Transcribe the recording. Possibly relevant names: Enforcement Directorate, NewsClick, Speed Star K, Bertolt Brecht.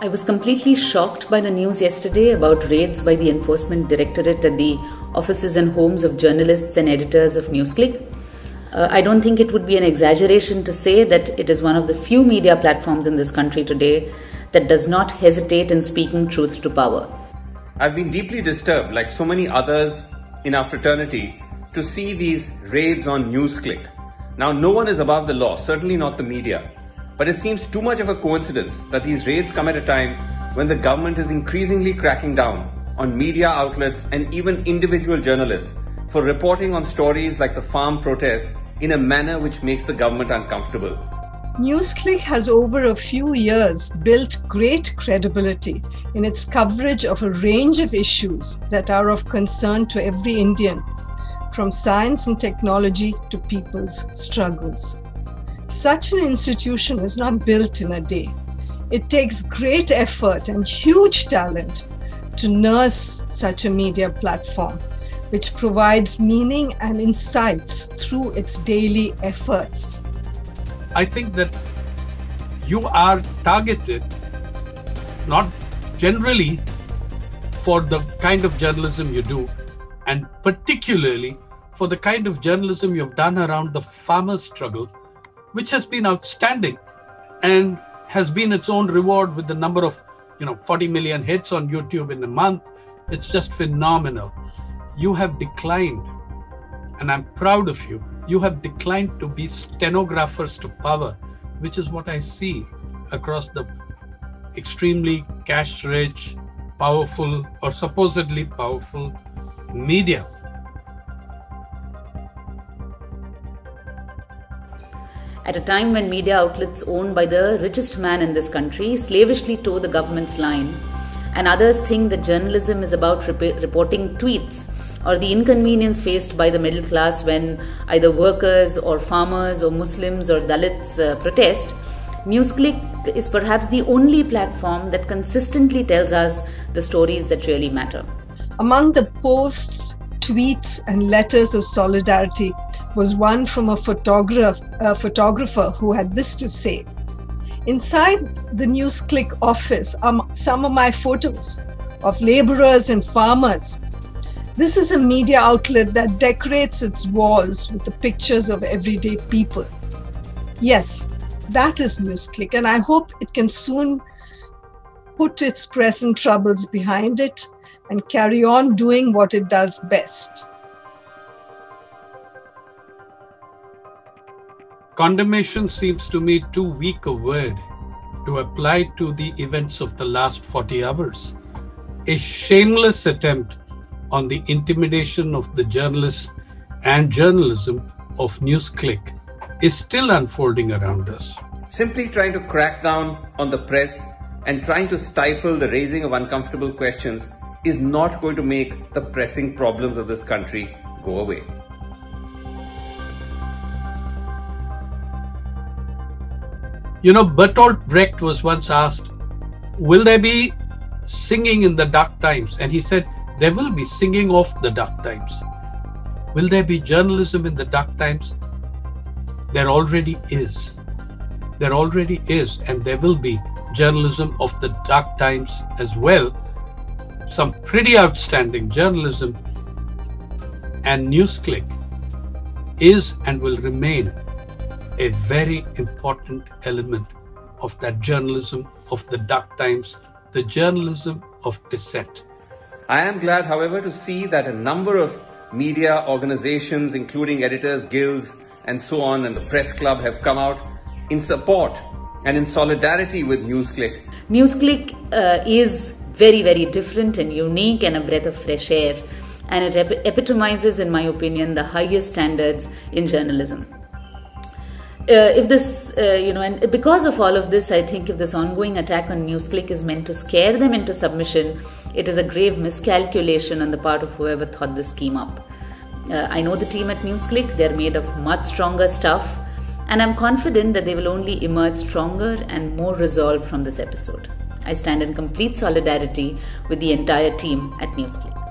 I was completely shocked by the news yesterday about raids by the Enforcement Directorate at the offices and homes of journalists and editors of NewsClick. I don't think it would be an exaggeration to say that it is one of the few media platforms in this country today that does not hesitate in speaking truth to power. I've been deeply disturbed, like so many others in our fraternity, to see these raids on NewsClick. Now, no one is above the law, certainly not the media. But it seems too much of a coincidence that these raids come at a time when the government is increasingly cracking down on media outlets and even individual journalists for reporting on stories like the farm protests in a manner which makes the government uncomfortable. NewsClick has over a few years built great credibility in its coverage of a range of issues that are of concern to every Indian, from science and technology to people's struggles. Such an institution is not built in a day. It takes great effort and huge talent to nurse such a media platform, which provides meaning and insights through its daily efforts. I think that you are targeted, not generally for the kind of journalism you do, and particularly for the kind of journalism you've done around the farmers' struggle, which has been outstanding and has been its own reward with the number of, 40 million hits on YouTube in a month. It's just phenomenal. You have declined, and I'm proud of you. You have declined to be stenographers to power, which is what I see across the extremely cash-rich, powerful or supposedly powerful media. At a time when media outlets owned by the richest man in this country slavishly toe the government's line, and others think that journalism is about reporting tweets or the inconvenience faced by the middle class when either workers or farmers or Muslims or Dalits protest, NewsClick is perhaps the only platform that consistently tells us the stories that really matter. Among the posts, tweets and letters of solidarity was one from a photographer who had this to say. Inside the NewsClick office are some of my photos of laborers and farmers. This is a media outlet that decorates its walls with the pictures of everyday people. Yes, that is NewsClick, and I hope it can soon put its present troubles behind it and carry on doing what it does best. Condemnation seems to me too weak a word to apply to the events of the last 40 hours. A shameless attempt on the intimidation of the journalists and journalism of NewsClick is still unfolding around us. Simply trying to crack down on the press and trying to stifle the raising of uncomfortable questions is not going to make the pressing problems of this country go away. Bertolt Brecht was once asked, will there be singing in the dark times? And he said, there will be singing of the dark times. Will there be journalism in the dark times? There already is. There already is, and there will be journalism of the dark times as well. Some pretty outstanding journalism, and NewsClick is and will remain a very important element of that journalism of the dark times, the journalism of dissent. I am glad, however, to see that a number of media organizations, including editors' guilds and so on, and the press club have come out in support and in solidarity with NewsClick. NewsClick is very, very different and unique and a breath of fresh air. And it epitomizes, in my opinion, the highest standards in journalism. And because of all of this, I think if this ongoing attack on NewsClick is meant to scare them into submission, it is a grave miscalculation on the part of whoever thought this scheme up. I know the team at NewsClick, they're made of much stronger stuff, and I'm confident that they will only emerge stronger and more resolved from this episode. I stand in complete solidarity with the entire team at NewsClick.